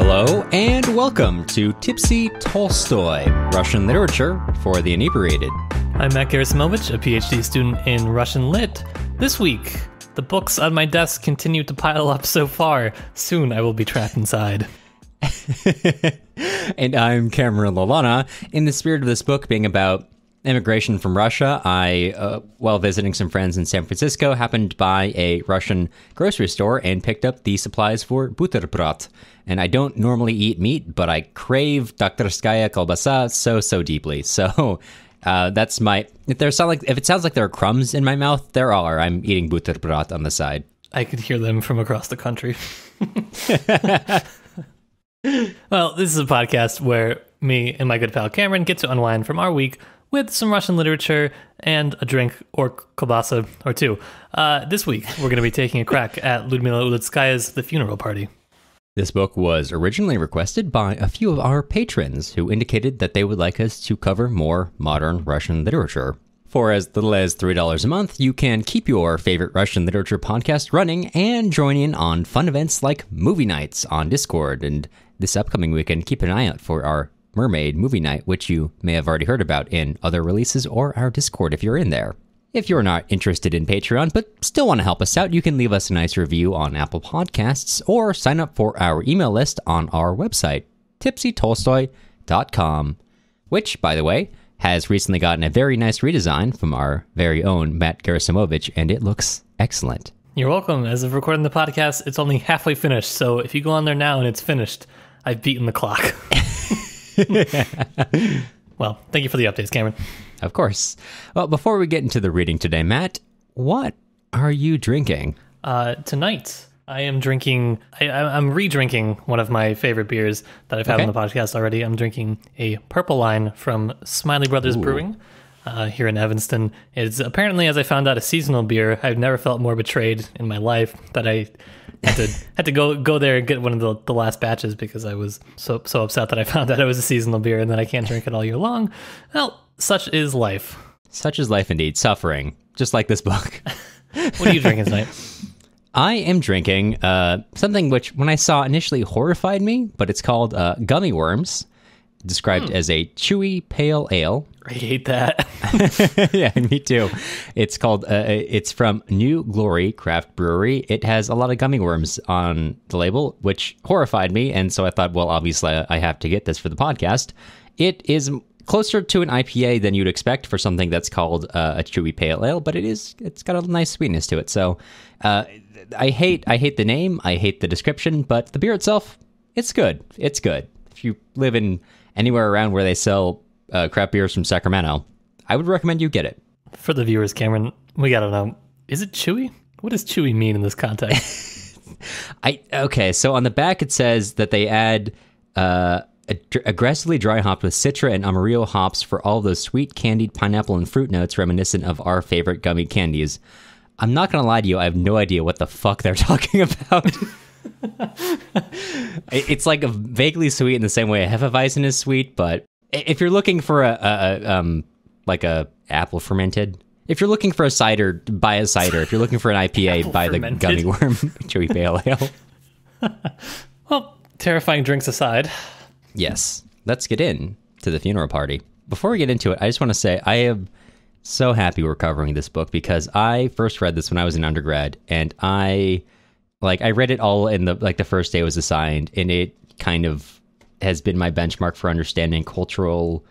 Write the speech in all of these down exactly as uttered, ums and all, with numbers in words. Hello and welcome to Tipsy Tolstoy, Russian Literature for the Inebriated. I'm Matt Gerasimovich, a PhD student in Russian Lit. This week, the books on my desk continue to pile up so far. Soon I will be trapped inside. And I'm Cameron Lalana. In the spirit of this book being about immigration from Russia, I, uh, while visiting some friends in San Francisco, happened by a Russian grocery store and picked up the supplies for buterbrot. And I don't normally eat meat, but I crave Dokhtorskaya kolbasa so, so deeply. So uh, that's my... If, there sound like, if it sounds like there are crumbs in my mouth, there are. I'm eating buterbrot on the side. I could hear them from across the country. Well, this is a podcast where me and my good pal Cameron get to unwind from our week with some Russian literature and a drink or kielbasa or two. Uh, this week, we're going to be taking a crack at Lyudmila Ulitskaya's The Funeral Party. This book was originally requested by a few of our patrons who indicated that they would like us to cover more modern Russian literature. For as little as three dollars a month, you can keep your favorite Russian literature podcast running and join in on fun events like movie nights on Discord. And this upcoming weekend, keep an eye out for our Mermaid movie night, which you may have already heard about in other releases or our Discord if you're in there. If you're not interested in Patreon but still want to help us out, you can leave us a nice review on Apple Podcasts or sign up for our email list on our website, tipsy tolstoy dot com, which, by the way, has recently gotten a very nice redesign from our very own Matt Gerasimovich, and it looks excellent. You're welcome. As of recording the podcast, it's only halfway finished, so if you go on there now and it's finished, I've beaten the clock. Well, thank you for the updates, Cameron. Of course. Well, before we get into the reading today, Matt, what are you drinking? Uh, tonight, I am drinking, I, I'm re-drinking one of my favorite beers that I've had okay. on the podcast already. I'm drinking a Purple Line from Smiley Brothers Ooh. Brewing uh, here in Evanston. It's apparently, as I found out, a seasonal beer. I've never felt more betrayed in my life that I... had to had to go go there and get one of the, the last batches because I was so so upset that I found out it was a seasonal beer and that I can't drink it all year long. Well, such is life. Such is life indeed. Suffering, just like this book. What are you drinking tonight? I am drinking uh, something which, when I saw, initially horrified me, but it's called uh, Gummy Worms, described mm. as a chewy pale ale. I hate that. Yeah, me too. It's called, uh, it's from New Glory Craft Brewery. It has a lot of gummy worms on the label, which horrified me. And so I thought, well, obviously I have to get this for the podcast. It is closer to an I P A than you'd expect for something that's called uh, a chewy pale ale, but it is, it's got a nice sweetness to it. So uh, I hate, I hate the name. I hate the description, but the beer itself, it's good. It's good. If you live in anywhere around where they sell Uh, crap beers from Sacramento, I would recommend you get it. For the viewers, Cameron, we gotta know, is it chewy? What does chewy mean in this context? I okay, so on the back it says that they add uh, ag aggressively dry hopped with Citra and Amarillo hops for all those sweet candied pineapple and fruit notes reminiscent of our favorite gummy candies. I'm not gonna lie to you, I have no idea what the fuck they're talking about. It's like a vaguely sweet in the same way a Hefeweizen is sweet, but if you're looking for a, a, a um like a apple fermented, if you're looking for a cider, buy a cider. If you're looking for an I P A, buy fermented. The gummy worm chewy pale ale. Well, terrifying drinks aside. Yes, let's get in to the funeral party. Before we get into it, I just want to say I am so happy we're covering this book because I first read this when I was in undergrad, and I like I read it all in the like the first day it was assigned, and it kind of has been my benchmark for understanding cultural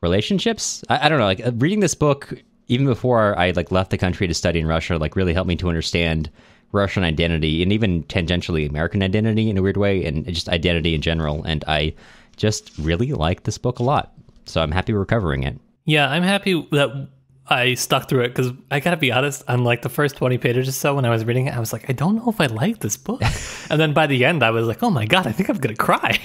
relationships. I, I don't know, like reading this book, even before I like left the country to study in Russia, like really helped me to understand Russian identity and even tangentially American identity in a weird way and just identity in general. And I just really like this book a lot. So I'm happy we're covering it. Yeah, I'm happy that I stuck through it because I gotta be honest, on like the first twenty pages or so when I was reading it, I was like, I don't know if I like this book. And then by the end, I was like, oh my God, I think I'm gonna cry.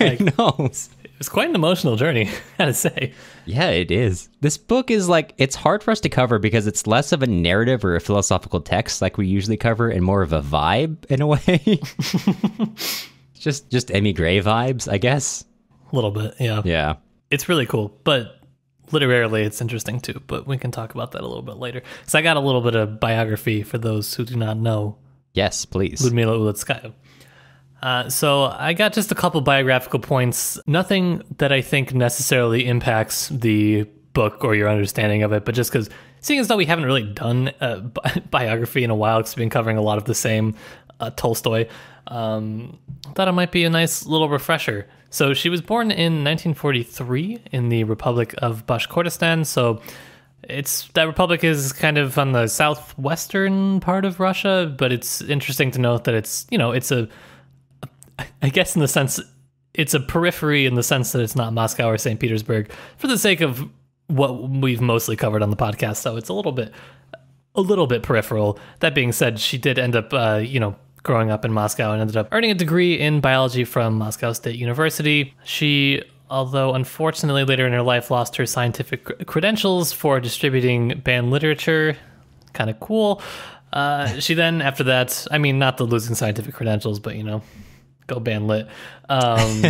Like, no. It was quite an emotional journey, I gotta say. Yeah, it is. This book is like, it's hard for us to cover because it's less of a narrative or a philosophical text like we usually cover and more of a vibe in a way. just, just Emmy Gray vibes, I guess. A little bit, yeah. Yeah. It's really cool, but literarily, it's interesting too, but we can talk about that a little bit later. So I got a little bit of biography for those who do not know. Yes, please. Lyudmila Ulitskaya. Uh, so I got just a couple biographical points. Nothing that I think necessarily impacts the book or your understanding of it, but just because, seeing as though we haven't really done a bi biography in a while, because we've been covering a lot of the same uh, Tolstoy, um, I thought it might be a nice little refresher. So she was born in nineteen forty-three in the Republic of Bashkortostan. So it's that republic is kind of on the southwestern part of Russia, but it's interesting to note that it's, you know, it's a, I guess in the sense, it's a periphery in the sense that it's not Moscow or Saint Petersburg for the sake of what we've mostly covered on the podcast. So it's a little bit, a little bit peripheral. That being said, she did end up, uh, you know, growing up in Moscow and ended up earning a degree in biology from Moscow State University. She, although unfortunately later in her life, lost her scientific credentials for distributing banned literature. Kind of cool. Uh, she then, after that, I mean, not the losing scientific credentials, but, you know, go ban lit. Um,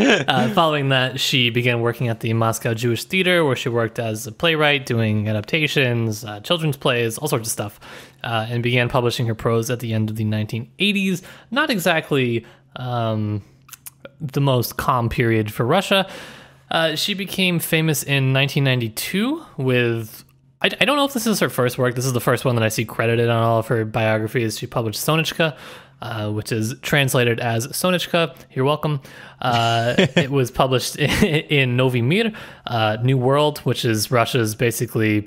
uh, following that, she began working at the Moscow Jewish Theater, where she worked as a playwright, doing adaptations, uh, children's plays, all sorts of stuff, uh, and began publishing her prose at the end of the nineteen eighties. Not exactly um, the most calm period for Russia. Uh, she became famous in nineteen ninety-two with... I, I don't know if this is her first work. This is the first one that I see credited on all of her biographies. She published Sonichka, Uh, which is translated as Sonichka. You're welcome. Uh, it was published in, in Novy Mir, uh, New World, which is Russia's basically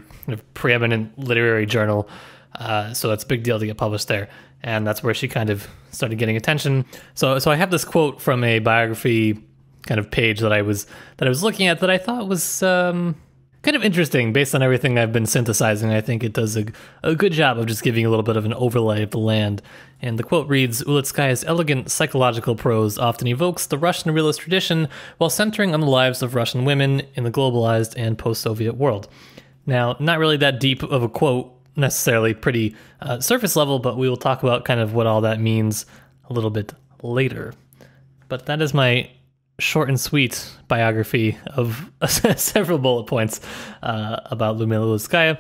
preeminent literary journal. Uh, so that's a big deal to get published there. And that's where she kind of started getting attention. So, so I have this quote from a biography kind of page that I was, that I was looking at that I thought was... Um, kind of interesting based on everything I've been synthesizing. I think it does a, a good job of just giving a little bit of an overlay of the land. And the quote reads, "Ulitskaya's elegant psychological prose often evokes the Russian realist tradition while centering on the lives of Russian women in the globalized and post-Soviet world." Now, not really that deep of a quote necessarily, pretty uh, surface level, but we will talk about kind of what all that means a little bit later. But that is my short and sweet biography of several bullet points uh, about Lyudmila Ulitskaya.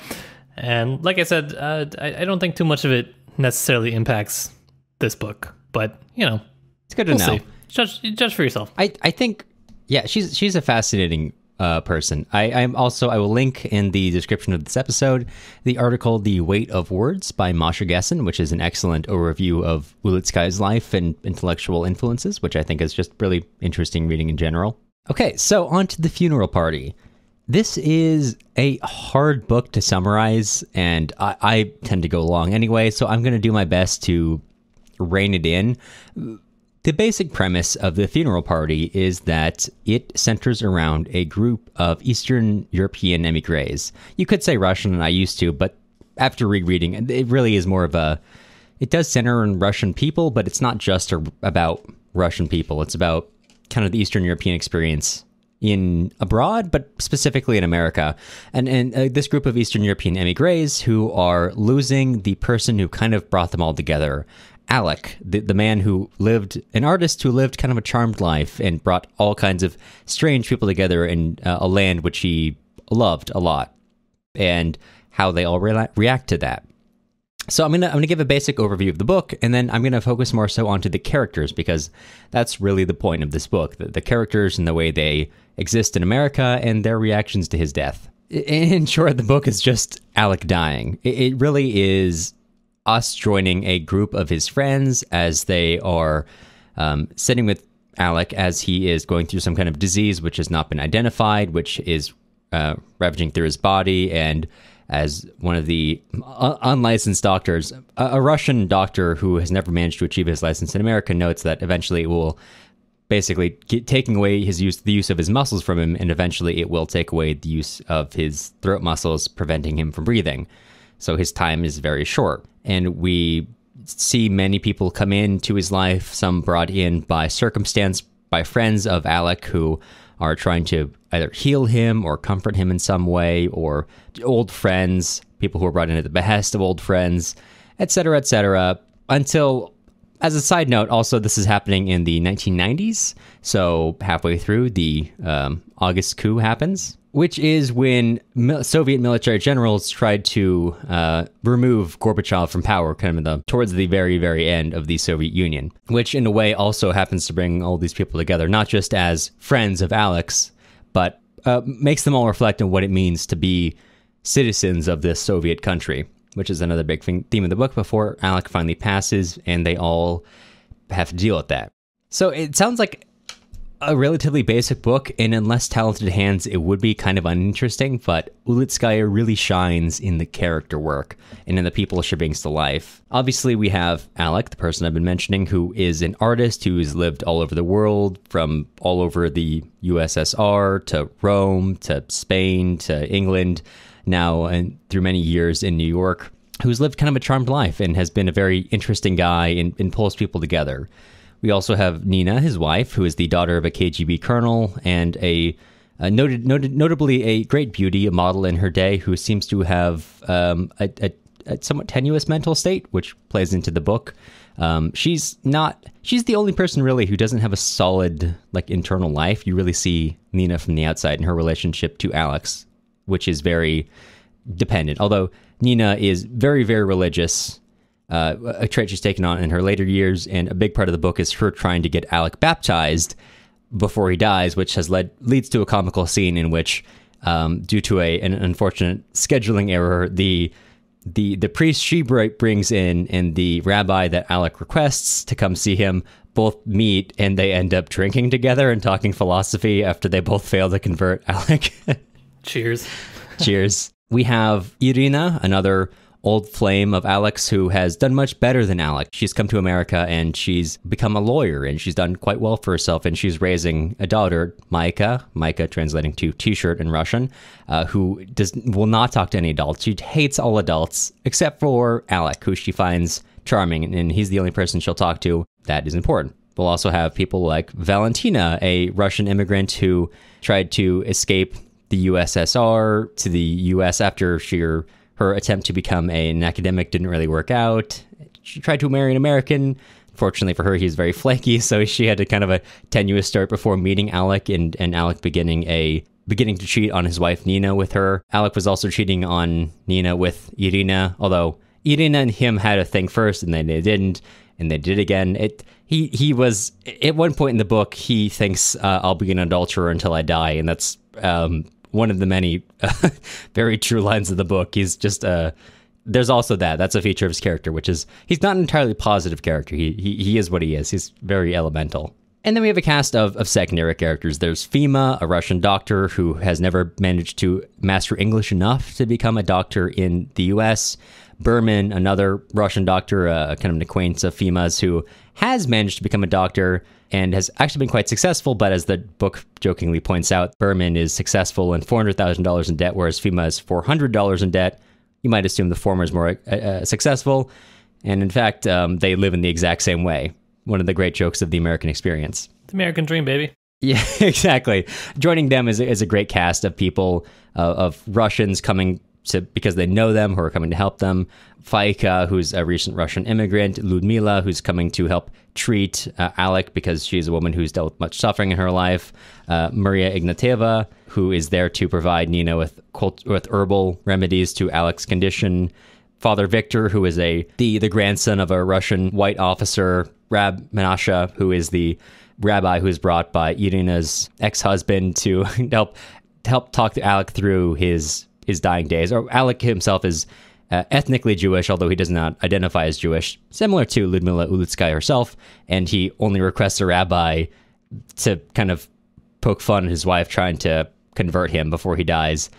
And like I said, uh, I, I don't think too much of it necessarily impacts this book, but, you know, it's good to we'll know. Judge, judge for yourself. I, I think, yeah, she's she's a fascinating uh, person. I, I'm also, I will link in the description of this episode the article "The Weight of Words" by Masha Gessen, which is an excellent overview of Ulitskaya's life and intellectual influences, which I think is just really interesting reading in general. Okay, so on to The Funeral Party. This is a hard book to summarize, and I, I tend to go long anyway, so I'm going to do my best to rein it in. The basic premise of The Funeral Party is that it centers around a group of Eastern European emigres. You could say Russian, and I used to, but after rereading, it really is more of a... It does center on Russian people, but it's not just about Russian people. It's about kind of the Eastern European experience in abroad, but specifically in America. And, and uh, this group of Eastern European emigres who are losing the person who kind of brought them all together, Alec, the, the man who lived, an artist who lived kind of a charmed life and brought all kinds of strange people together in uh, a land which he loved a lot, and how they all re react to that. So I'm gonna I'm gonna give a basic overview of the book, and then I'm gonna focus more so onto the characters, because that's really the point of this book: the, the characters and the way they exist in America and their reactions to his death. In short, the book is just Alec dying. It, it really is us joining a group of his friends as they are um, sitting with Alec as he is going through some kind of disease which has not been identified, which is uh, ravaging through his body, and as one of the unlicensed doctors, a Russian doctor who has never managed to achieve his license in America, notes that eventually it will basically get taking away his use, the use of his muscles from him, and eventually it will take away the use of his throat muscles, preventing him from breathing. So his time is very short. And we see many people come into his life, some brought in by circumstance, by friends of Alec who are trying to either heal him or comfort him in some way, or old friends, people who are brought in at the behest of old friends, et cetera, et cetera. Until, as a side note, also this is happening in the nineteen nineties, so halfway through the um, August Coup happens, which is when mil- Soviet military generals tried to uh, remove Gorbachev from power, kind of the, towards the very, very end of the Soviet Union, which in a way also happens to bring all these people together, not just as friends of Alex, but uh, makes them all reflect on what it means to be citizens of this Soviet country, which is another big thing, theme of the book before Alec finally passes, and they all have to deal with that. So it sounds like a relatively basic book, and in less talented hands, it would be kind of uninteresting, but Ulitskaya really shines in the character work and in the people she brings to life. Obviously, we have Alec, the person I've been mentioning, who is an artist who's lived all over the world, from all over the U S S R to Rome to Spain to England, now and through many years in New York, who's lived kind of a charmed life and has been a very interesting guy and, and pulls people together. We also have Nina, his wife, who is the daughter of a K G B colonel and a, a noted, noted, notably a great beauty, a model in her day, who seems to have um, a, a, a somewhat tenuous mental state, which plays into the book. Um, she's not, she's the only person really who doesn't have a solid like internal life. You really see Nina from the outside in her relationship to Alex, which is very dependent. Although Nina is very, very religious, Uh, a trait she's taken on in her later years, and a big part of the book is her trying to get Alec baptized before he dies, which has led leads to a comical scene in which, um, due to a an unfortunate scheduling error, the the the priest she brings in and the rabbi that Alec requests to come see him both meet, and they end up drinking together and talking philosophy after they both fail to convert Alec. Cheers. Cheers. We have Irina, another old flame of Alex, who has done much better than Alex. She's come to America and she's become a lawyer, and she's done quite well for herself, and she's raising a daughter, Maika, Maika translating to t-shirt in Russian, uh, who does will not talk to any adults. She hates all adults except for Alec, who she finds charming, and he's the only person she'll talk to. That is important. We'll also have people like Valentina, a Russian immigrant who tried to escape the U S S R to the U S after sheer her attempt to become a, an academic didn't really work out. She tried to marry an American. Fortunately for her, he's very flaky, so she had a kind of a tenuous start before meeting Alec, and, and Alec beginning a beginning to cheat on his wife, Nina, with her. Alec was also cheating on Nina with Irina, although Irina and him had a thing first, and then they didn't, and they did again. It he he was, at one point in the book, he thinks, uh, I'll be an adulterer until I die, and that's... Um, one of the many uh, very true lines of the book. He's just, uh, there's also that. That's a feature of his character, which is, he's not an entirely positive character. He he, he is what he is. He's very elemental. And then we have a cast of, of secondary characters. There's Fima, a Russian doctor who has never managed to master English enough to become a doctor in the U S Berman, another Russian doctor, uh, kind of an acquaintance of Fima's, who has managed to become a doctor and has actually been quite successful, but as the book jokingly points out, Berman is successful and four hundred thousand dollars in debt, whereas Fima is four hundred dollars in debt. You might assume the former is more uh, successful, and in fact, um, they live in the exact same way. One of the great jokes of the American experience. The American dream, baby. Yeah, exactly. Joining them is, is a great cast of people, uh, of Russians coming to, because they know them, who are coming to help them. Faika, who's a recent Russian immigrant. Lyudmila, who's coming to help treat uh, Alec, because she's a woman who's dealt with much suffering in her life. Uh, Maria Ignateva, who is there to provide Nina with cult with herbal remedies to Alec's condition. Father Victor, who is a the, the grandson of a Russian white officer. Rab Menashe, who is the rabbi who is brought by Irina's ex-husband to help help talk to Alec through his his dying days. Or Alec himself is uh, ethnically Jewish, although he does not identify as Jewish, similar to Lyudmila Ulitskaya herself, and he only requests a rabbi to kind of poke fun at his wife trying to convert him before he dies,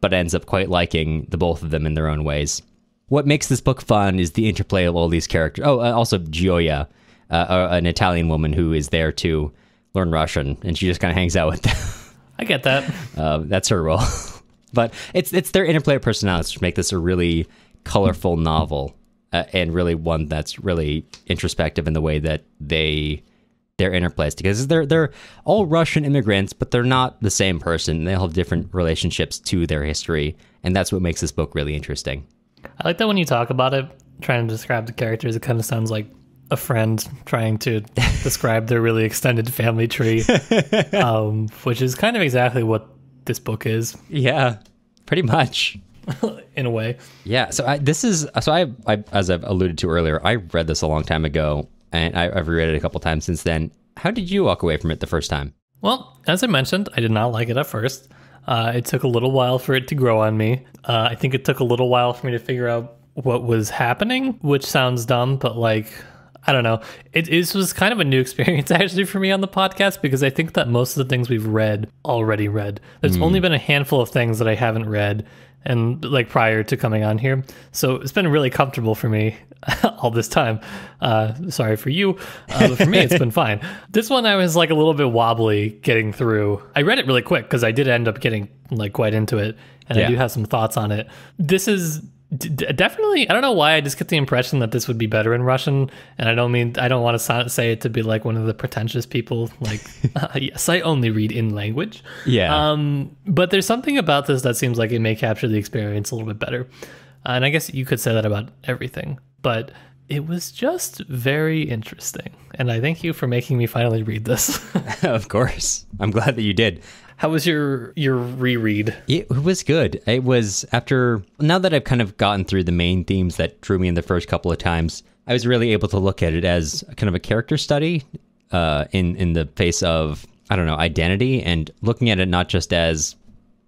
but ends up quite liking the both of them in their own ways. What makes this book fun is the interplay of all these characters. Oh, uh, also Gioia, Uh, an Italian woman who is there to learn Russian, and she just kind of hangs out with them. I get that. Uh, that's her role. But it's it's their interplay of personalities to make this a really colorful novel, uh, and really one that's really introspective in the way that they their interplays, because they're they're all Russian immigrants, but they're not the same person. They all have different relationships to their history, and that's what makes this book really interesting. I like that when you talk about it, trying to describe the characters, it kind of sounds like a friend trying to describe their really extended family tree, um, which is kind of exactly what this book is. Yeah, pretty much. In a way. Yeah. So I, this is, so I, I, as I've alluded to earlier, I read this a long time ago and I, I've reread it a couple times since then. How did you walk away from it the first time? Well, as I mentioned, I did not like it at first. Uh, it took a little while for it to grow on me. Uh, I think it took a little while for me to figure out what was happening, which sounds dumb, but like, I don't know. It, it was kind of a new experience actually for me on the podcast, because I think that most of the things we've read already read. There's mm. only been a handful of things that I haven't read, and like prior to coming on here. So it's been really comfortable for me all this time. Uh, sorry for you, uh, but for me, it's been fine. This one, I was like a little bit wobbly getting through. I read it really quick because I did end up getting like quite into it, and yeah. I do have some thoughts on it. This is d definitely, I don't know why, I just get the impression that this would be better in Russian. And I don't mean, I don't want to say it to be like one of the pretentious people, like, uh, yes, I only read in language. Yeah. Um, but there's something about this that seems like it may capture the experience a little bit better. Uh, and I guess you could say that about everything, but it was just very interesting. And I thank you for making me finally read this. Of course. I'm glad that you did. How was your your reread? It was good. It was after, now that I've kind of gotten through the main themes that drew me in the first couple of times, I was really able to look at it as kind of a character study uh, in, in the face of, I don't know, identity, and looking at it not just as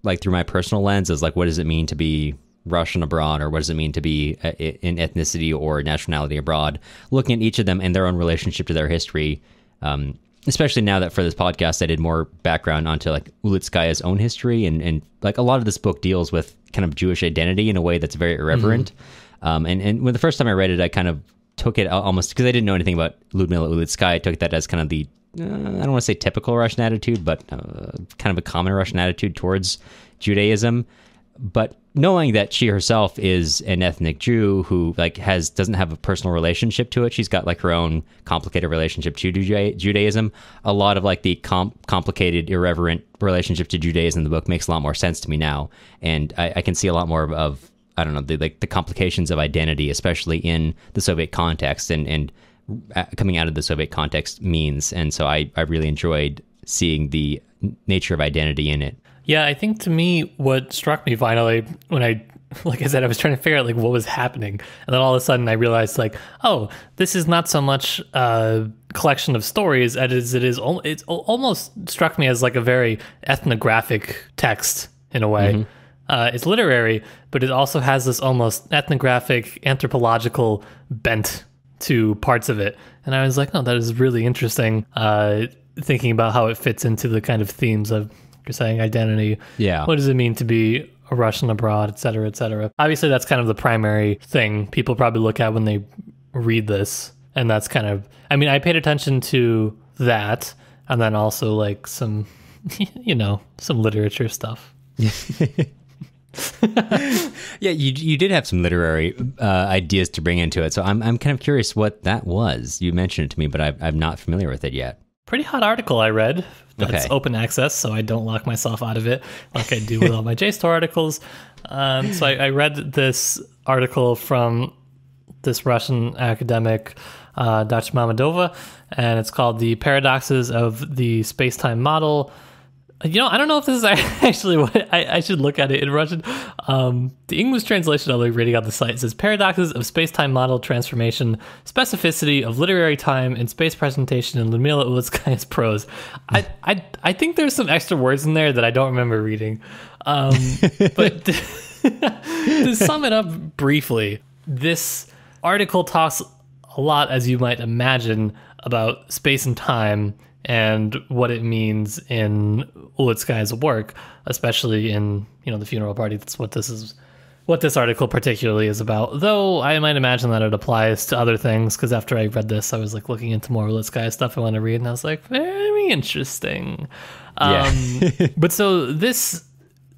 like through my personal lens as like, what does it mean to be Russian abroad, or what does it mean to be in ethnicity or nationality abroad, looking at each of them and their own relationship to their history. Um, Especially now that for this podcast, I did more background onto like Ulitskaya's own history, and, and like a lot of this book deals with kind of Jewish identity in a way that's very irreverent. Mm-hmm. um, and, and when the first time I read it, I kind of took it almost, because I didn't know anything about Lyudmila Ulitskaya, I took that as kind of the, uh, I don't want to say typical Russian attitude, but uh, kind of a common Russian attitude towards Judaism. But knowing that she herself is an ethnic Jew who like has doesn't have a personal relationship to it, she's got like her own complicated relationship to Judaism. A lot of like the com complicated, irreverent relationship to Judaism in the book makes a lot more sense to me now, and I, I can see a lot more of, of I don't know the, like the complications of identity, especially in the Soviet context, and and coming out of the Soviet context means. And so I I really enjoyed seeing the nature of identity in it. Yeah, I think to me, what struck me finally when I, like I said, I was trying to figure out like what was happening, and then all of a sudden I realized like, oh, this is not so much a collection of stories as it is. It almost struck me as like a very ethnographic text in a way. Mm-hmm. Uh, it's literary, but it also has this almost ethnographic, anthropological bent to parts of it. And I was like, oh, that is really interesting. Uh, thinking about how it fits into the kind of themes of, you're saying identity. Yeah. What does it mean to be a Russian abroad, et cetera, et cetera? Obviously, that's kind of the primary thing people probably look at when they read this. And that's kind of, I mean, I paid attention to that. And then also like some, you know, some literature stuff. Yeah, you, you did have some literary uh, ideas to bring into it. So I'm, I'm kind of curious what that was. You mentioned it to me, but I've, I'm not familiar with it yet. Pretty hot article I read. That's okay. Open access, so I don't lock myself out of it like I do with all my JSTOR articles. Um, so I, I read this article from this Russian academic, uh, Dach Mamadova, and it's called The Paradoxes of the Space-Time Model. You know, I don't know if this is actually what I, I should look at it in Russian. Um, the English translation I'll be reading on the site says, Paradoxes of Space-Time Model Transformation, Specificity of Literary Time and Space Presentation in Lyudmila Ulitskaya's Prose. I, I, I think there's some extra words in there that I don't remember reading. Um, but to, to sum it up briefly, this article talks a lot, as you might imagine, about space and time and what it means in Ulitskaya's work, especially in, you know, The Funeral Party. That's what this is, what this article particularly is about. Though I might imagine that it applies to other things, because after I read this, I was like looking into more Ulitskaya stuff I want to read, and I was like, very interesting. Um, yeah. But so this,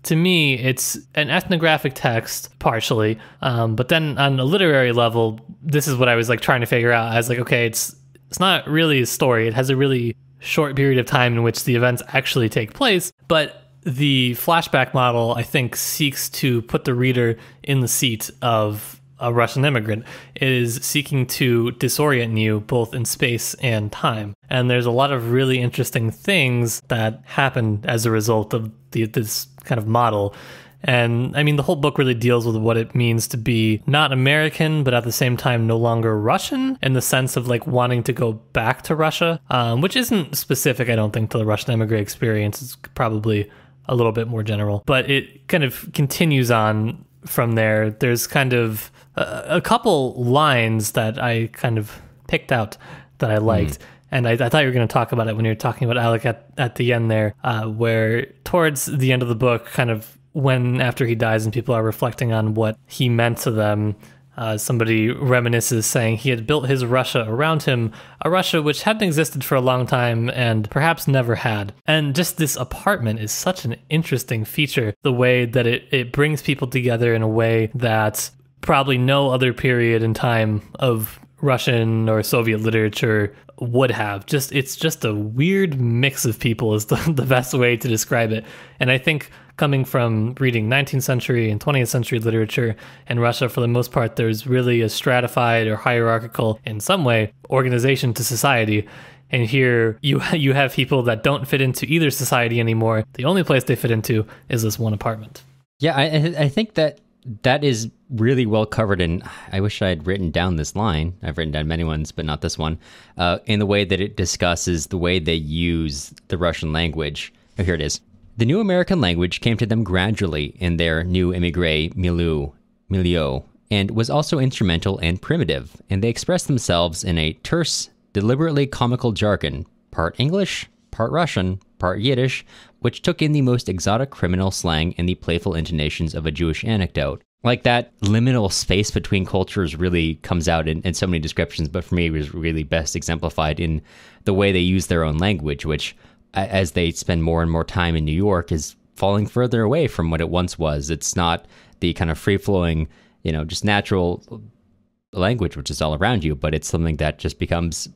to me, it's an ethnographic text, partially, um, but then on a literary level, this is what I was like trying to figure out. I was like, okay, it's it's not really a story. It has a really short period of time in which the events actually take place, but the flashback model, I think, seeks to put the reader in the seat of a Russian immigrant. It is seeking to disorient you both in space and time. And there's a lot of really interesting things that happen as a result of the, this kind of model. And I mean, the whole book really deals with what it means to be not American, but at the same time, no longer Russian, in the sense of like wanting to go back to Russia, um, which isn't specific, I don't think, to the Russian immigrant experience. It's probably a little bit more general, but it kind of continues on from there. There's kind of a, a couple lines that I kind of picked out that I liked. Mm. And I, I thought you were going to talk about it when you were talking about Alec at, at the end there, uh, where towards the end of the book, kind of when after he dies and people are reflecting on what he meant to them, uh, somebody reminisces saying he had built his Russia around him, a Russia which hadn't existed for a long time and perhaps never had. And just this apartment is such an interesting feature, the way that it, it brings people together in a way that probably no other period in time of Russian or Soviet literature would have. Just it's just a weird mix of people is the, the best way to describe it. And I think coming from reading nineteenth century and twentieth century literature in Russia, for the most part, there's really a stratified or hierarchical, in some way, organization to society. And here you you have people that don't fit into either society anymore. The only place they fit into is this one apartment. Yeah, I, I think that that is really well covered, and I wish I had written down this line. I've written down many ones, but not this one. Uh, in the way that it discusses the way they use the Russian language. Oh, here it is. The new American language came to them gradually in their new émigré milieu, milieu, and was also instrumental and primitive, and they expressed themselves in a terse, deliberately comical jargon, part English, part Russian, part Yiddish, which took in the most exotic criminal slang and the playful intonations of a Jewish anecdote. Like, that liminal space between cultures really comes out in, in so many descriptions, but for me it was really best exemplified in the way they use their own language, which, as they spend more and more time in New York, is falling further away from what it once was. It's not the kind of free-flowing, you know, just natural language, which is all around you, but it's something that just becomes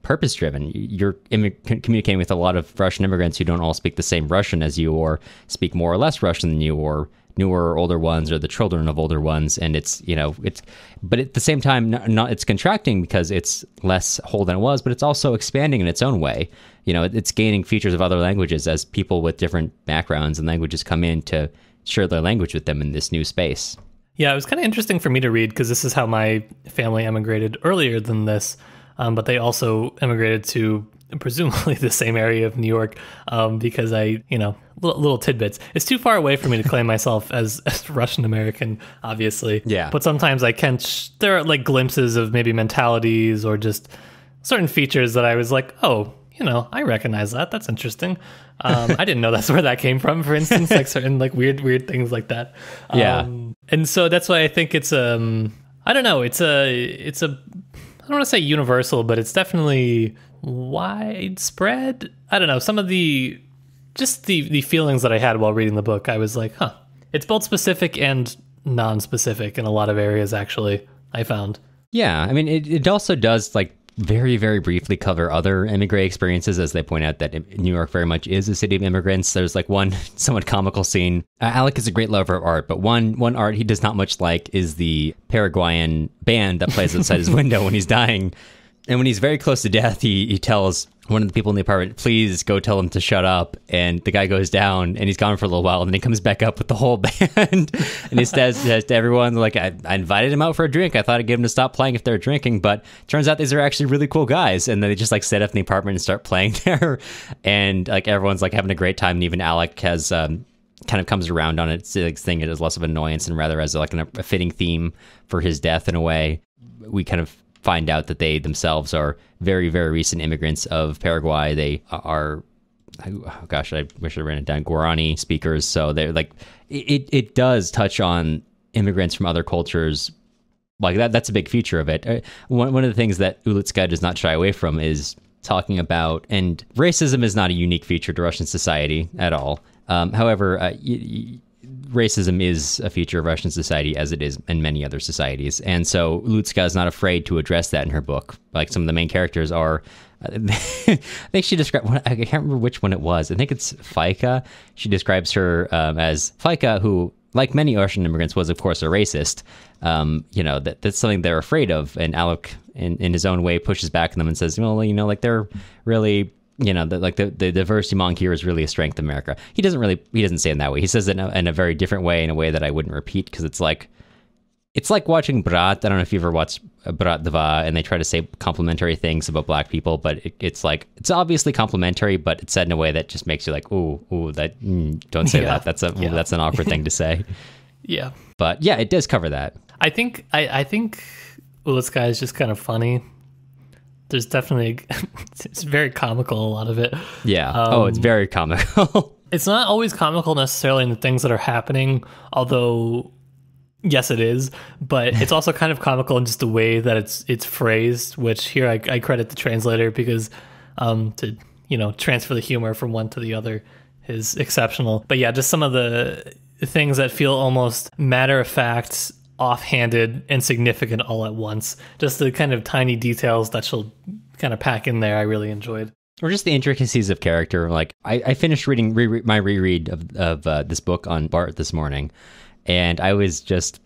purpose driven. You're communicating with a lot of Russian immigrants who don't all speak the same Russian as you, or speak more or less Russian than you, or newer or older ones, or the children of older ones. And it's, you know, it's, but at the same time, not, not it's contracting because it's less whole than it was, but it's also expanding in its own way. You know, it, it's gaining features of other languages as people with different backgrounds and languages come in to share their language with them in this new space. Yeah, it was kind of interesting for me to read because this is how my family emigrated earlier than this. Um, but they also immigrated to presumably the same area of New York, um, because I, you know, little, little tidbits. It's too far away for me to claim myself as, as Russian American, obviously. Yeah. But sometimes I can, sh there are like glimpses of maybe mentalities or just certain features that I was like, oh, you know, I recognize that. That's interesting. Um, I didn't know that's where that came from, for instance, like certain like weird, weird things like that. Um, yeah. And so that's why I think it's, um, I don't know, it's a, it's a, I don't want to say universal, but it's definitely widespread. I don't know. Some of the, just the, the feelings that I had while reading the book, I was like, huh, it's both specific and non-specific in a lot of areas, actually, I found. Yeah. I mean, it, it also does like very, very briefly cover other immigrant experiences, as they point out that New York very much is a city of immigrants. There's like one somewhat comical scene. Uh, Alec is a great lover of art, but one one art he does not much like is the Paraguayan band that plays outside his window when he's dying. And when he's very close to death, he, he tells one of the people in the apartment, please go tell him to shut up. And the guy goes down and he's gone for a little while. And then he comes back up with the whole band. And he says, says to everyone, like, I, I invited him out for a drink. I thought I'd get him to stop playing if they're drinking. But turns out these are actually really cool guys. And then they just like set up in the apartment and start playing there. And like everyone's like having a great time. And even Alec has um, kind of comes around on it, saying it as less of an annoyance and rather as like an, a fitting theme for his death in a way. We kind of find out that they themselves are very, very recent immigrants of Paraguay. They are, oh gosh, I wish I ran it down, Guarani speakers. So they're like, it, it does touch on immigrants from other cultures. Like that, that's a big feature of it. One, one of the things that Ulitskaya does not shy away from is talking about, and racism is not a unique feature to Russian society at all. Um, however, uh, racism is a feature of Russian society, as it is in many other societies. And so Ulitskaya is not afraid to address that in her book. Like, some of the main characters are, uh, I think she described, one, I can't remember which one it was. I think it's Faika. She describes her um, as Faika, who like many Russian immigrants, was of course a racist. Um, you know, that that's something they're afraid of. And Alec, in, in his own way, pushes back on them and says, well, you know, like they're really, you know, the, like the, the diversity among here is really a strength of America. He doesn't really, he doesn't say it in that way. He says it in a, in a very different way, in a way that I wouldn't repeat, because it's like, it's like watching Brat. I don't know if you've ever watched Brat Dva, and they try to say complimentary things about black people, but it, it's like, it's obviously complimentary, but it's said in a way that just makes you like, ooh, ooh, that, mm, don't say yeah. that. That's a, yeah. ooh, that's an awkward thing to say. Yeah. But yeah, it does cover that. I think, I, I think Ulitskaya is just kind of funny. There's definitely, it's very comical, a lot of it. Yeah. Um, oh, it's very comical. It's not always comical necessarily in the things that are happening, although... yes, it is, but it's also kind of comical in just the way that it's it's phrased. Which here I, I credit the translator, because um, to you know transfer the humor from one to the other is exceptional. But yeah, just some of the things that feel almost matter of fact, offhanded, and significant all at once. Just the kind of tiny details that she'll kind of pack in there. I really enjoyed. Or just the intricacies of character. Like I, I finished reading re my reread of of uh, this book on Bart this morning. And I was just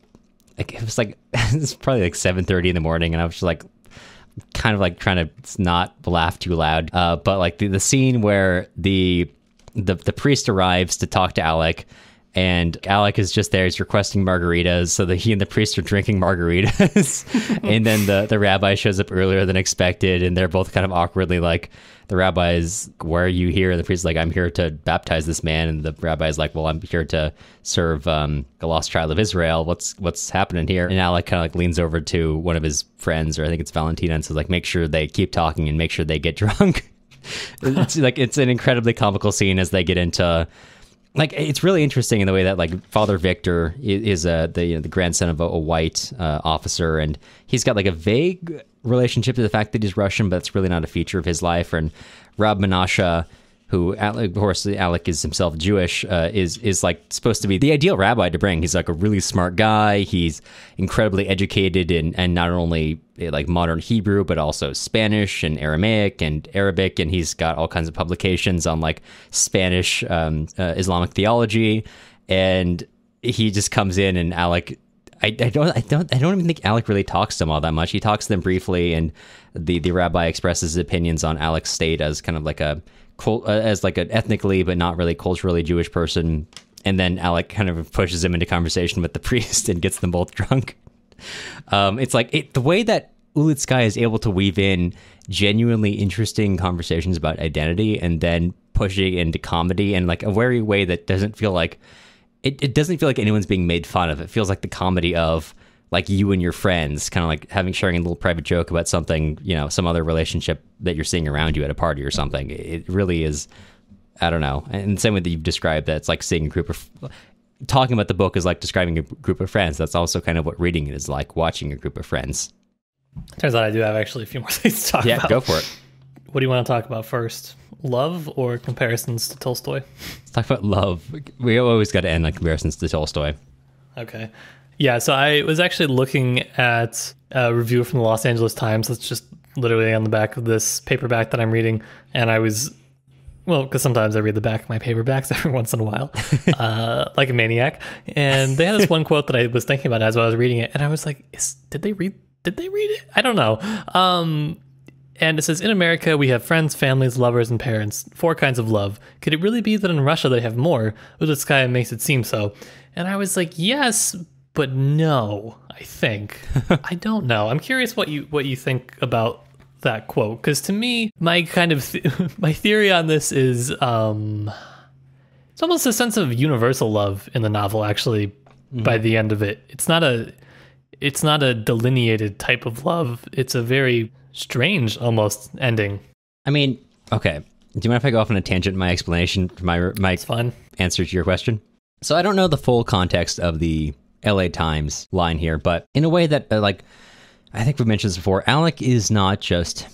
like, it was like, it's probably like seven thirty in the morning. And I was just like, kind of like trying to not laugh too loud. Uh, but like the, the scene where the, the, the priest arrives to talk to Alec, and Alec is just there, he's requesting margaritas. So that he and the priest are drinking margaritas. And then the, the rabbi shows up earlier than expected. And they're both kind of awkwardly like, the rabbi is, why are you here? And the priest is like, I'm here to baptize this man. And the rabbi is like, well, I'm here to serve um, a lost child of Israel. What's what's happening here? And Alec kind of like leans over to one of his friends, or I think it's Valentina, and says like, make sure they keep talking and make sure they get drunk. It's like, it's an incredibly comical scene as they get into, like, it's really interesting in the way that like Father Victor is a, the, you know, the grandson of a, a white uh, officer. And he's got like a vague relationship to the fact that he's Russian, but it's really not a feature of his life. And Rob Menashe, who Alec, of course, Alec is himself Jewish, uh, is is like supposed to be the ideal rabbi to bring. He's like a really smart guy. He's incredibly educated in and not only like modern Hebrew, but also Spanish and Aramaic and Arabic. And he's got all kinds of publications on like Spanish um, uh, Islamic theology. And he just comes in, and Alec, I, I don't, I don't, I don't even think Alec really talks to him all that much. He talks to them briefly, and the the rabbi expresses his opinions on Alec's state as kind of like a, as like an ethnically but not really culturally Jewish person. And then Alec kind of pushes him into conversation with the priest and gets them both drunk. Um, it's like it, the way that Ulitskaya is able to weave in genuinely interesting conversations about identity and then pushing into comedy in like a wary way that doesn't feel like, It, it doesn't feel like anyone's being made fun of. It feels like the comedy of like you and your friends kind of like having, sharing a little private joke about something, you know, some other relationship that you're seeing around you at a party or something. It really is, I don't know. And the same way that you've described that it's like seeing a group of, talking about the book is like describing a group of friends. That's also kind of what reading it is like, watching a group of friends. Turns out I do have actually a few more things to talk yeah, about. Yeah, go for it. What do you want to talk about first? Love or comparisons to Tolstoy? Let's talk about love. We always got to end on comparisons to Tolstoy. Okay. Yeah, so I was actually looking at a review from the Los Angeles Times. That's just literally on the back of this paperback that I'm reading. And I was, well, because sometimes I read the back of my paperbacks every once in a while, uh, like a maniac. And they had this one quote that I was thinking about as I was reading it. And I was like, Is, did they read, did they read it? I don't know. Um... And it says, in America, we have friends, families, lovers, and parents. Four kinds of love. Could it really be that in Russia they have more? Ulitskaya makes it seem so. And I was like, yes, but no, I think. I don't know. I'm curious what you what you think about that quote. Because to me, my kind of, th my theory on this is, um, it's almost a sense of universal love in the novel, actually, mm-hmm. by the end of it. It's not a, it's not a delineated type of love. It's a very strange almost ending. I mean, okay. Do you mind if I go off on a tangent in my explanation, my, my fun. answer to your question? So I don't know the full context of the L A Times line here, but in a way that, uh, like, I think we've mentioned this before, Alec is not just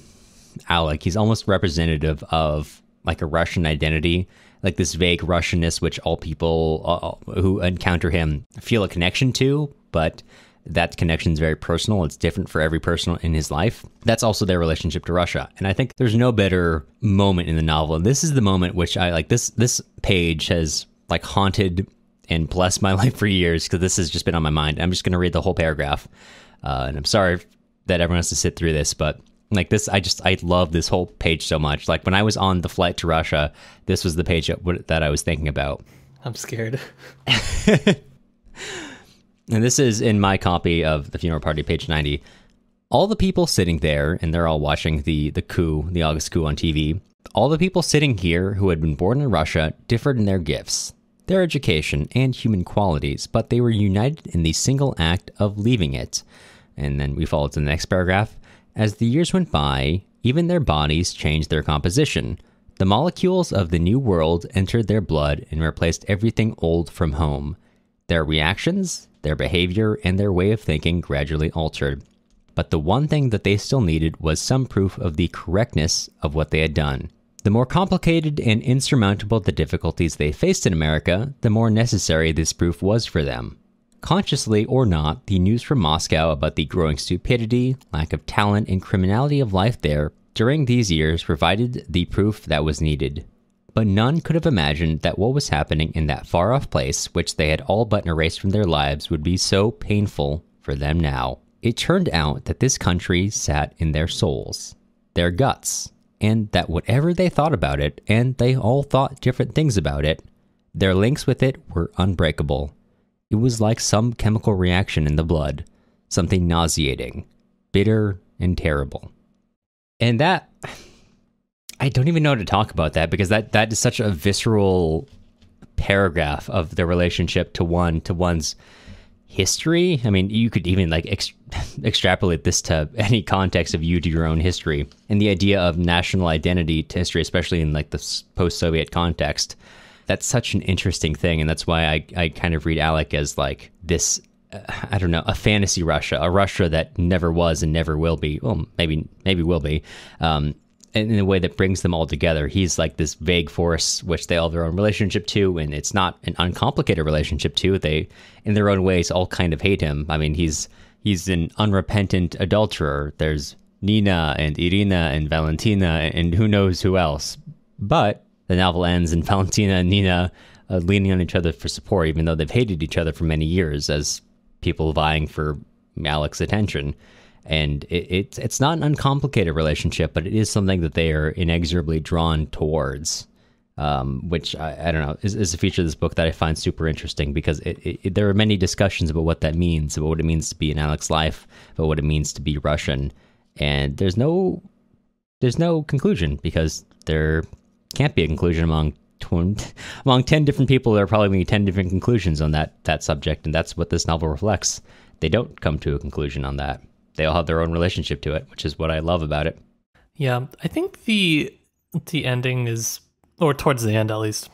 Alec. He's almost representative of, like, a Russian identity, like this vague Russianness, which all people uh, who encounter him feel a connection to, but that connection is very personal. It's different for every person in his life. That's also their relationship to Russia. And I think there's no better moment in the novel. This is the moment which I like. This this page has like haunted and bless my life for years, because this has just been on my mind. I'm just going to read the whole paragraph. Uh, and I'm sorry that everyone has to sit through this, but like this, I just, I love this whole page so much. Like when I was on the flight to Russia, this was the page that I was thinking about. I'm scared. And this is in my copy of The Funeral Party, page ninety. All the people sitting there, and they're all watching the, the coup, the August coup on T V. All the people sitting here who had been born in Russia differed in their gifts, their education, and human qualities, but they were united in the single act of leaving it. And then we follow to the next paragraph. As the years went by, even their bodies changed their composition. The molecules of the new world entered their blood and replaced everything old from home. Their reactions, their behavior, and their way of thinking gradually altered. But the one thing that they still needed was some proof of the correctness of what they had done. The more complicated and insurmountable the difficulties they faced in America, the more necessary this proof was for them. Consciously or not, the news from Moscow about the growing stupidity, lack of talent, and criminality of life there during these years provided the proof that was needed. But none could have imagined that what was happening in that far-off place, which they had all but erased from their lives, would be so painful for them now. It turned out that this country sat in their souls, their guts, and that whatever they thought about it, and they all thought different things about it, their links with it were unbreakable. It was like some chemical reaction in the blood, something nauseating, bitter, and terrible. And that, I don't even know how to talk about that, because that, that is such a visceral paragraph of their relationship to one, to one's history. I mean, you could even like ex extrapolate this to any context of you to your own history, and the idea of national identity to history, especially in like the post-Soviet context. That's such an interesting thing, and that's why I, I kind of read Alec as like this, uh, I don't know, a fantasy Russia, a Russia that never was and never will be. Well, maybe maybe will be, um, and in a way that brings them all together. He's like this vague force which they all have their own relationship to, and it's not an uncomplicated relationship to. They, in their own ways, all kind of hate him. I mean, he's he's an unrepentant adulterer. There's Nina and Irina and Valentina and who knows who else. But the novel ends in Valentina and Nina uh, leaning on each other for support, even though they've hated each other for many years as people vying for Alec's attention. And it, it's it's not an uncomplicated relationship, but it is something that they are inexorably drawn towards, um, which I, I don't know is, is a feature of this book that I find super interesting, because it, it, there are many discussions about what that means, about what it means to be in Alec's life, about what it means to be Russian, and there's no there's no conclusion, because there can't be a conclusion among among ten different people. There are probably going to be ten different conclusions on that that subject, and that's what this novel reflects. They don't come to a conclusion on that. They all have their own relationship to it, which is what I love about it. Yeah, I think the the ending is, or towards the end at least.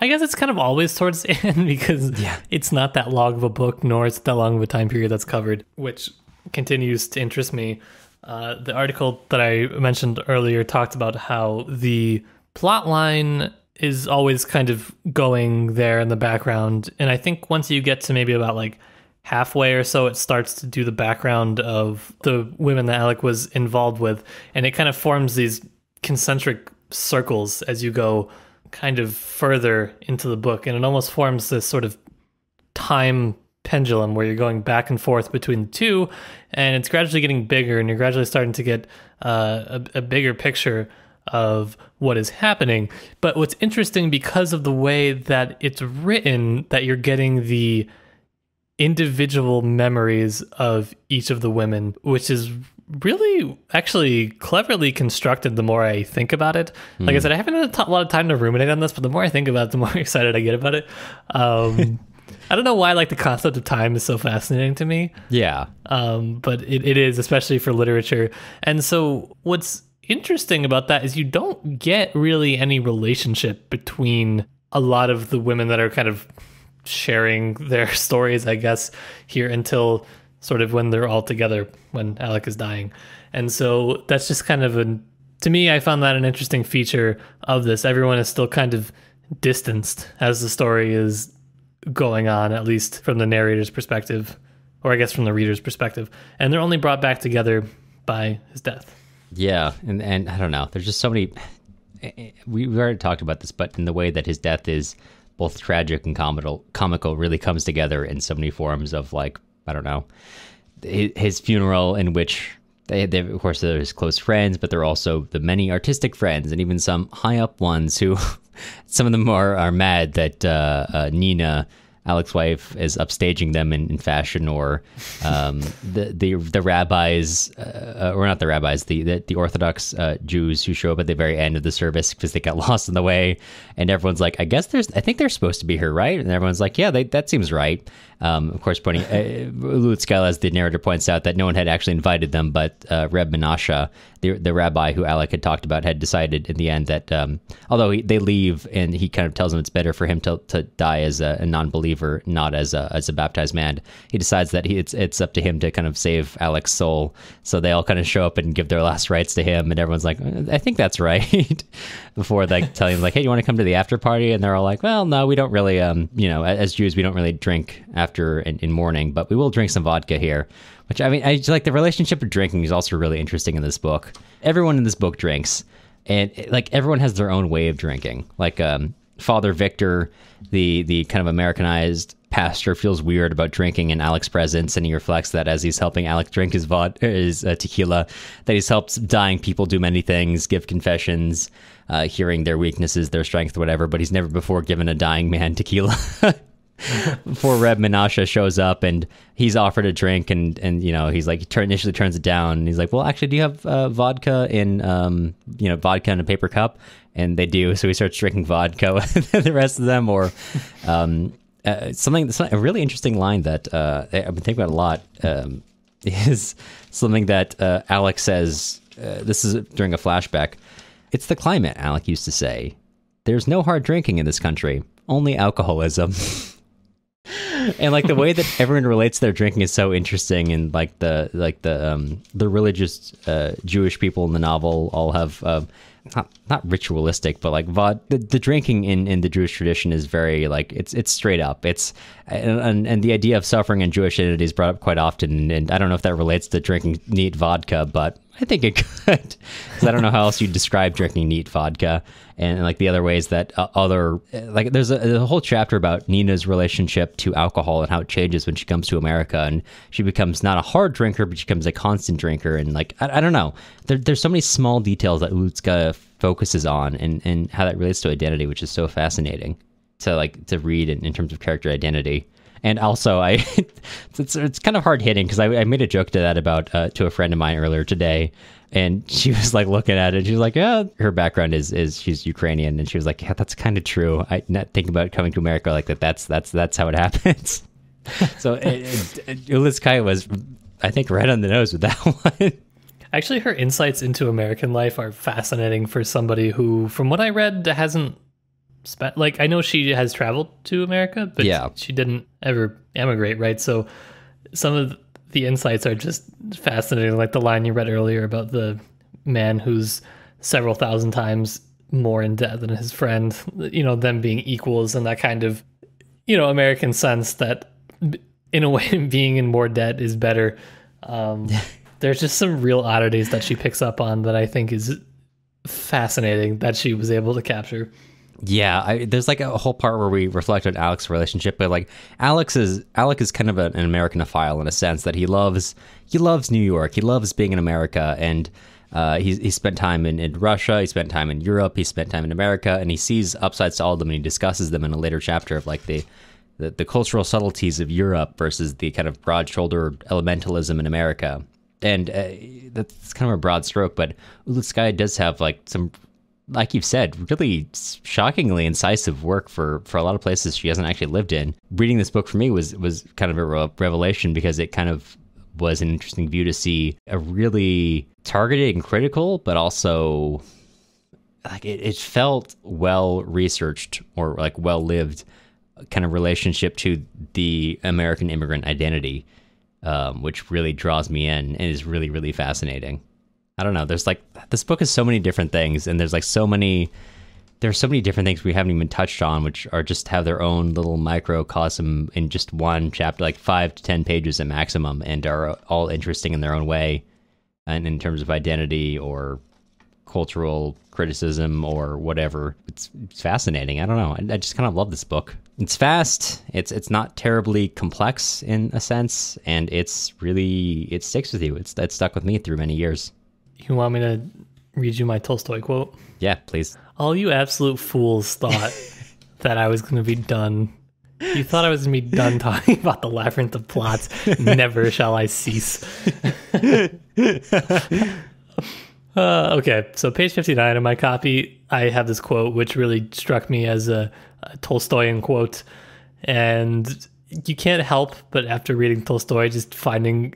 I guess it's kind of always towards the end, because yeah, it's not that long of a book, nor it's that long of a time period that's covered, which continues to interest me. Uh, the article that I mentioned earlier talked about how the plot line is always kind of going there in the background. And I think once you get to maybe about like halfway or so, it starts to do the background of the women that Alec was involved with, and it kind of forms these concentric circles as you go kind of further into the book, and it almost forms this sort of time pendulum where you're going back and forth between the two, and it's gradually getting bigger, and you're gradually starting to get uh, a, a bigger picture of what is happening. But what's interesting, because of the way that it's written, that you're getting the individual memories of each of the women, which is really actually cleverly constructed the more I think about it. Like mm. I said, I haven't had a lot of time to ruminate on this, but the more I think about it, the more excited I get about it. Um, I don't know why, like, the concept of time is so fascinating to me. Yeah. Um, but it, it is, especially for literature. And so what's interesting about that is you don't get really any relationship between a lot of the women that are kind of sharing their stories, I guess, here until sort of when they're all together, when Alec is dying. And so that's just kind of an, to me, I found that an interesting feature of this. Everyone is still kind of distanced as the story is going on, at least from the narrator's perspective, or I guess from the reader's perspective. And they're only brought back together by his death. Yeah. And, and I don't know, there's just so many, we've already talked about this, but in the way that his death is both tragic and comical, comical really comes together in so many forms of, like, I don't know, his funeral, in which they, they of course, they're his close friends, but they're also the many artistic friends and even some high up ones who some of them are, are mad that uh, uh, Nina, Alex's wife, is upstaging them in, in fashion, or um, the, the the rabbis, uh, or not the rabbis, the the, the Orthodox uh, Jews who show up at the very end of the service because they got lost in the way, and everyone's like, I guess there's, I think they're supposed to be here, right? And everyone's like, yeah, they, that seems right. Um, of course, pointing, uh, Ulitskaya, as the narrator points out, that no one had actually invited them, but uh, Reb Menashe, the the rabbi who Alec had talked about, had decided in the end that, um, although he, they leave, and he kind of tells them it's better for him to to die as a, a non-believer, not as a as a baptized man, he decides that he, it's it's up to him to kind of save Alex's soul. So they all kind of show up and give their last rites to him, and everyone's like, I think that's right, before like telling him like, hey, you want to come to the after party? And they're all like, well, no, we don't really, um you know, as Jews, we don't really drink after in, in mourning, but we will drink some vodka here. Which, I mean, I just like, the relationship of drinking is also really interesting in this book. Everyone in this book drinks, and like everyone has their own way of drinking. Like, um Father Victor, the the kind of Americanized pastor, feels weird about drinking in Alex's presence, and he reflects that as he's helping Alex drink his vodka, his uh, tequila, that he's helped dying people do many things, give confessions, uh, hearing their weaknesses, their strength, whatever, but he's never before given a dying man tequila. Before Reb Menashe shows up, and he's offered a drink, and and you know, he's like, he turn, initially turns it down, and he's like, well, actually, do you have uh, vodka in um you know vodka in a paper cup? And they do, so he starts drinking vodka with the rest of them. Or um uh, something, a really interesting line that uh I've been thinking about a lot um is something that uh Alex says, uh, this is during a flashback. It's the climate, Alec used to say, there's no hard drinking in this country, only alcoholism. And like the way that everyone relates to their drinking is so interesting, and like the like the um the religious uh Jewish people in the novel all have uh, not not ritualistic, but like vod the, the drinking in in the Jewish tradition is very like, it's it's straight up, it's and, and and the idea of suffering and Jewish identity is brought up quite often, and I don't know if that relates to drinking neat vodka, but I think it could, because I don't know how else you describe drinking neat vodka. And like the other ways that uh, other, like there's a, a whole chapter about Nina's relationship to alcohol and how it changes when she comes to America, and she becomes not a hard drinker, but she becomes a constant drinker. And like, I, I don't know, there, there's so many small details that Ulitskaya focuses on, and, and how that relates to identity, which is so fascinating to like to read in, in terms of character identity. And also, I it's, it's kind of hard hitting, because I, I made a joke to that about uh, to a friend of mine earlier today, and she was like looking at it. She's like, "Yeah, her background is is she's Ukrainian," and she was like, "Yeah, that's kind of true. I not think about coming to America like that. That's that's that's how it happens." So Ulitskaya was, I think, right on the nose with that one. Actually, her insights into American life are fascinating for somebody who, from what I read, hasn't. Like, I know she has traveled to America, but yeah, she didn't ever emigrate, right? So some of the insights are just fascinating, like the line you read earlier about the man who's several thousand times more in debt than his friend, you know, them being equals, and that kind of, you know, American sense that in a way being in more debt is better. Um, there's just some real oddities that she picks up on that I think is fascinating that she was able to capture. Yeah, I, there's like a whole part where we reflect on Alex's relationship, but like Alex is Alec is kind of an Americanophile in a sense that he loves he loves New York, he loves being in America, and uh, he he spent time in, in Russia, he spent time in Europe, he spent time in America, and he sees upsides to all of them, and he discusses them in a later chapter of like the the, the cultural subtleties of Europe versus the kind of broad-shouldered elementalism in America, and uh, that's kind of a broad stroke, but Ulitskaya does have like some, like you've said, really shockingly incisive work for, for a lot of places she hasn't actually lived in. Reading this book for me was was kind of a re revelation because it kind of was an interesting view to see a really targeted and critical, but also like it, it felt well-researched or like well-lived kind of relationship to the American immigrant identity, um, which really draws me in and is really, really fascinating. I don't know. There's like, this book is so many different things, and there's like so many, there's so many different things we haven't even touched on, which are just have their own little microcosm in just one chapter, like five to ten pages at maximum, and are all interesting in their own way, and in terms of identity or cultural criticism or whatever. It's, it's fascinating. I don't know. I, I just kind of love this book. It's fast. It's it's not terribly complex in a sense, and it's really it sticks with you. It's it stuck with me through many years. You want me to read you my Tolstoy quote? Yeah, please. All you absolute fools thought that I was going to be done. You thought I was going to be done talking about the labyrinth of plots. Never shall I cease. Uh, okay, so page fifty-nine of my copy, I have this quote which really struck me as a, a Tolstoyan quote, and you can't help but after reading Tolstoy just finding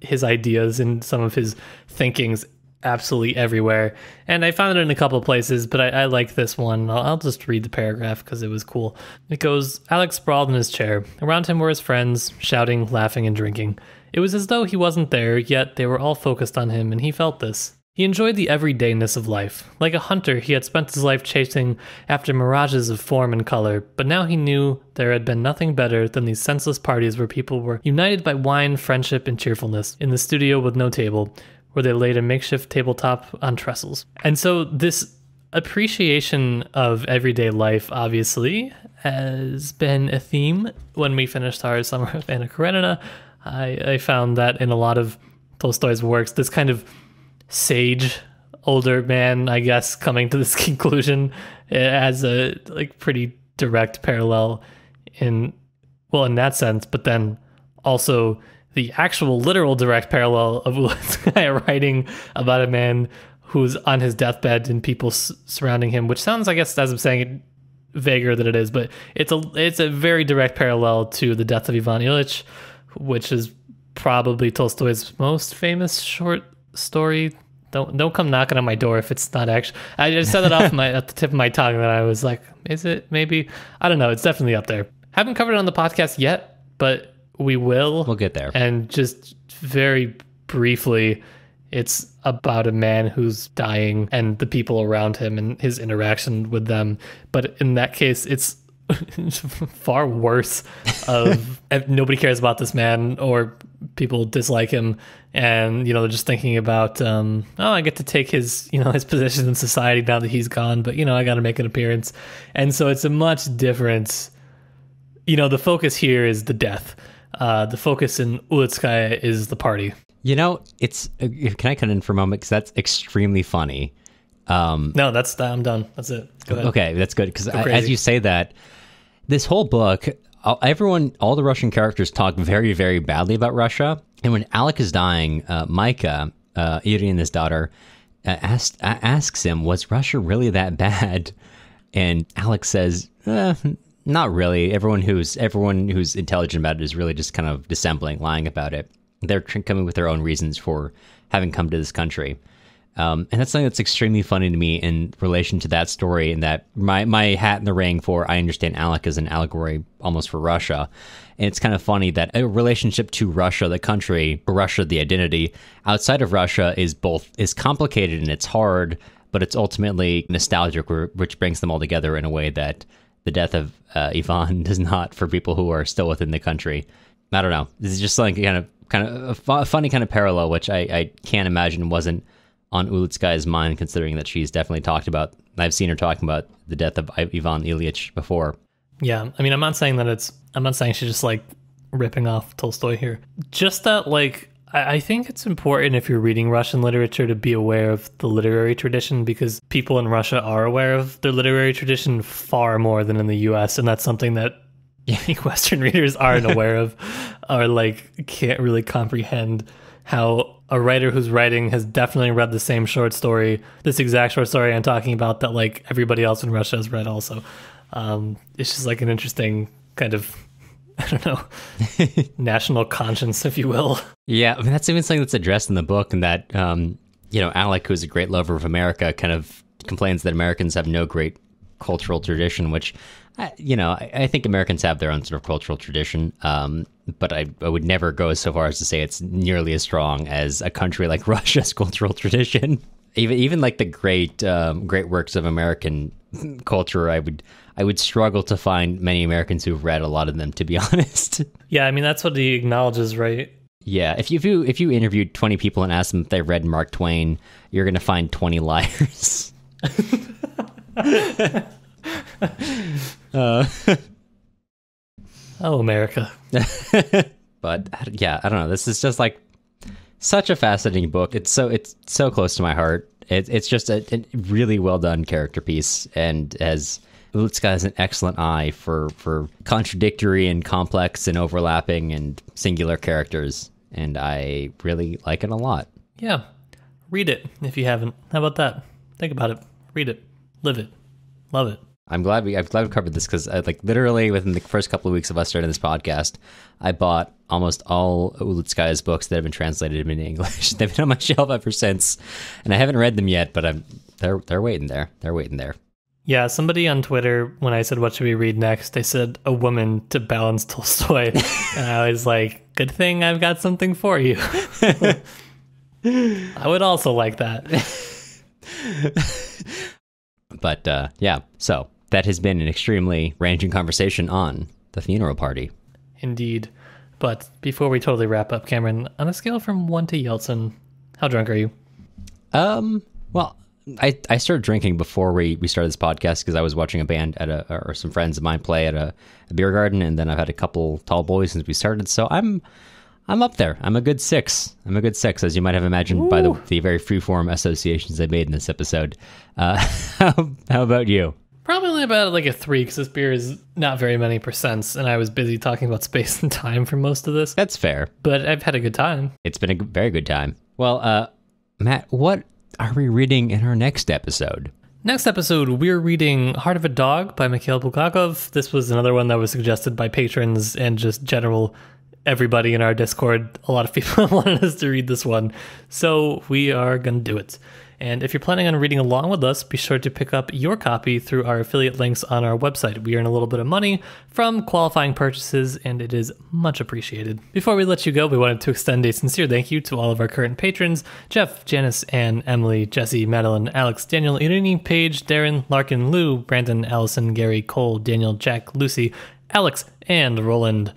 his ideas and some of his thinkings absolutely everywhere, and I found it in a couple of places, but I, I like this one. I'll, I'll just read the paragraph because it was cool. It goes, Alex sprawled in his chair. Around him were his friends, shouting, laughing, and drinking. It was as though he wasn't there, yet they were all focused on him, and he felt this. He enjoyed the everydayness of life. Like a hunter, he had spent his life chasing after mirages of form and color, but now he knew there had been nothing better than these senseless parties where people were united by wine, friendship, and cheerfulness, in the studio with no table, where they laid a makeshift tabletop on trestles. And so this appreciation of everyday life, obviously, has been a theme. When we finished our Summer of Anna Karenina, I, I found that in a lot of Tolstoy's works, this kind of sage older man, I guess, coming to this conclusion, it has a like pretty direct parallel in, well, in that sense, but then also the actual literal direct parallel of Ulitskaya writing about a man who's on his deathbed and people s surrounding him, which sounds, I guess, as I'm saying it, vaguer than it is, but it's a it's a very direct parallel to the death of Ivan Ilyich, which is probably Tolstoy's most famous short story. Don't don't come knocking on my door if it's not actually. I just said that off my at the tip of my tongue, and I was like, is it? Maybe, I don't know. It's definitely up there. Haven't covered it on the podcast yet, but we will. We'll get there. And just very briefly, it's about a man who's dying and the people around him and his interaction with them. But in that case, it's far worse. Of nobody cares about this man, or people dislike him, and you know they're just thinking about um oh, I get to take his you know his position in society now that he's gone, but you know I got to make an appearance. And so it's a much different, you know the focus here is the death. Uh the focus in Ulitskaya is the party. You know it's uh, can I cut in for a moment, because that's extremely funny. Um no, that's I'm done, that's it. Go ahead. Okay, that's good, because as you say that, this whole book, everyone, all the Russian characters talk very, very badly about Russia. And when Alec is dying, uh, Micah, uh, Irina's daughter, uh, asked, uh, asks him, was Russia really that bad? And Alec says, eh, not really. Everyone who's everyone who's intelligent about it is really just kind of dissembling, lying about it. They're coming with their own reasons for having come to this country. Um, and that's something that's extremely funny to me in relation to that story, and that my, my hat in the ring for, I understand Alec is an allegory almost for Russia. And it's kind of funny that a relationship to Russia, the country, Russia, the identity outside of Russia is both is complicated and it's hard, but it's ultimately nostalgic, which brings them all together in a way that the death of uh, Ivan does not for people who are still within the country. I don't know. This is just like kind of kind of a funny kind of parallel, which I, I can't imagine wasn't on Ulitskaya's mind, considering that she's definitely talked about, I've seen her talking about the death of Ivan Ilyich before. Yeah, I mean, I'm not saying that it's, I'm not saying she's just like ripping off Tolstoy here. Just that, like, I think it's important if you're reading Russian literature to be aware of the literary tradition, because people in Russia are aware of their literary tradition far more than in the U S, and that's something that Western readers aren't aware of, or like can't really comprehend how a writer who's writing has definitely read the same short story, this exact short story I'm talking about, that like everybody else in Russia has read also. Um, it's just like an interesting kind of, I don't know, national conscience, if you will. Yeah, I mean, that's even something that's addressed in the book, and that, um, you know, Alec, who's a great lover of America, kind of complains that Americans have no great cultural tradition, which, I, you know, I, I think Americans have their own sort of cultural tradition, um, but I, I would never go so far as to say it's nearly as strong as a country like Russia's cultural tradition. Even even like the great um, great works of American culture, I would I would struggle to find many Americans who've read a lot of them, to be honest. Yeah, I mean, that's what he acknowledges, right? Yeah, if you if you interviewed twenty people and asked them if they read Mark Twain, you're going to find twenty liars. uh. Oh, America. But yeah, I don't know. This is just like such a fascinating book. It's so it's so close to my heart. It, it's just a, a really well done character piece, and as Ulitskaya has an excellent eye for for contradictory and complex and overlapping and singular characters, and I really like it a lot. Yeah, read it if you haven't. How about that? Think about it. Read it. Live it. Love it. I'm glad we I'm glad we covered this, because like literally within the first couple of weeks of us starting this podcast, I bought almost all Ulitskaya's books that have been translated into English. They've been on my shelf ever since, and I haven't read them yet. But I'm they're they're waiting there. They're waiting there. Yeah, somebody on Twitter, when I said, what should we read next? They said, a woman to balance Tolstoy. And I was like, good thing I've got something for you. I would also like that. But uh, yeah, so that has been an extremely ranging conversation on The Funeral Party. Indeed. But before we totally wrap up, Cameron, on a scale from one to Yeltsin, how drunk are you? Um, well... I, I started drinking before we, we started this podcast because I was watching a band at a or some friends of mine play at a, a beer garden, and then I've had a couple tall boys since we started, so I'm I'm up there. I'm a good six. I'm a good six, as you might have imagined. Ooh. By the the very freeform associations I made in this episode. Uh, how how about you? Probably about like a three, because this beer is not very many percents, and I was busy talking about space and time for most of this. That's fair, but I've had a good time. It's been a very good time. Well, uh, Matt, what are we reading in our next episode? Next episode, we're reading Heart of a Dog by Mikhail Bulgakov. This was another one that was suggested by patrons and just general everybody in our Discord. A lot of people wanted us to read this one, so we are going to do it. And if you're planning on reading along with us, be sure to pick up your copy through our affiliate links on our website. We earn a little bit of money from qualifying purchases, and it is much appreciated. Before we let you go, we wanted to extend a sincere thank you to all of our current patrons: Jeff, Janice, Anne, Emily, Jesse, Madeline, Alex, Daniel, Irene, Paige, Darren, Larkin, Lou, Brandon, Allison, Gary, Cole, Daniel, Jack, Lucy, Alex, and Roland.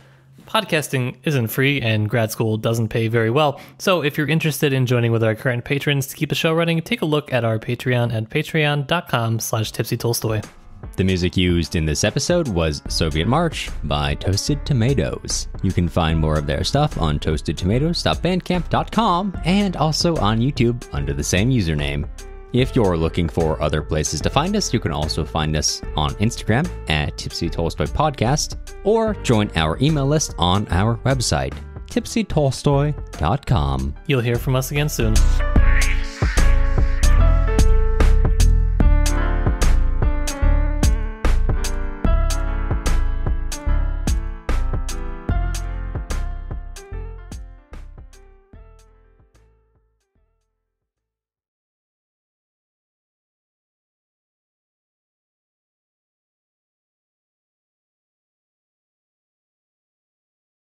Podcasting isn't free, and grad school doesn't pay very well, so if you're interested in joining with our current patrons to keep the show running, take a look at our Patreon at patreon.com slash tipsytolstoy. The music used in this episode was Soviet March by Toasted Tomatoes. You can find more of their stuff on toasted tomatoes dot bandcamp dot com and also on YouTube under the same username. If you're looking for other places to find us, you can also find us on Instagram at Tipsy Tolstoy Podcast, or join our email list on our website, tipsy tolstoy dot com. You'll hear from us again soon.